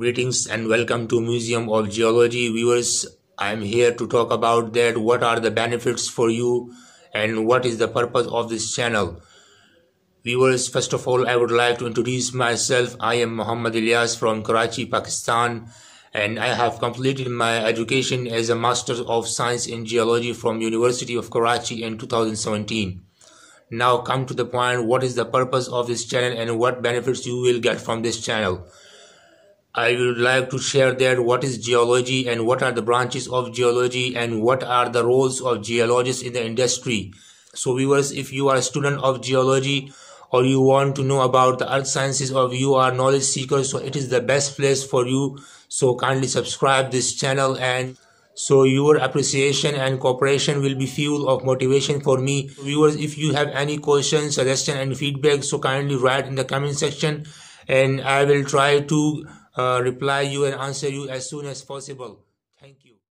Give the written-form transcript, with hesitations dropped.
Greetings and welcome to Museum of Geology viewers. I am here to talk about that what are the benefits for you and what is the purpose of this channel. Viewers, first of all I would like to introduce myself. I am Muhammad Ilyas from Karachi, Pakistan, and I have completed my education as a Master of Science in Geology from University of Karachi in 2017. Now come to the point, what is the purpose of this channel and what benefits you will get from this channel. I would like to share that what is geology and what are the branches of geology and what are the roles of geologists in the industry. So viewers, if you are a student of geology or you want to know about the earth sciences or you are knowledge seekers, so it is the best place for you. So kindly subscribe this channel, and so your appreciation and cooperation will be fuel of motivation for me. Viewers, if you have any questions, suggestion and feedback, so kindly write in the comment section and I will try to reply you and answer you as soon as possible. Thank you.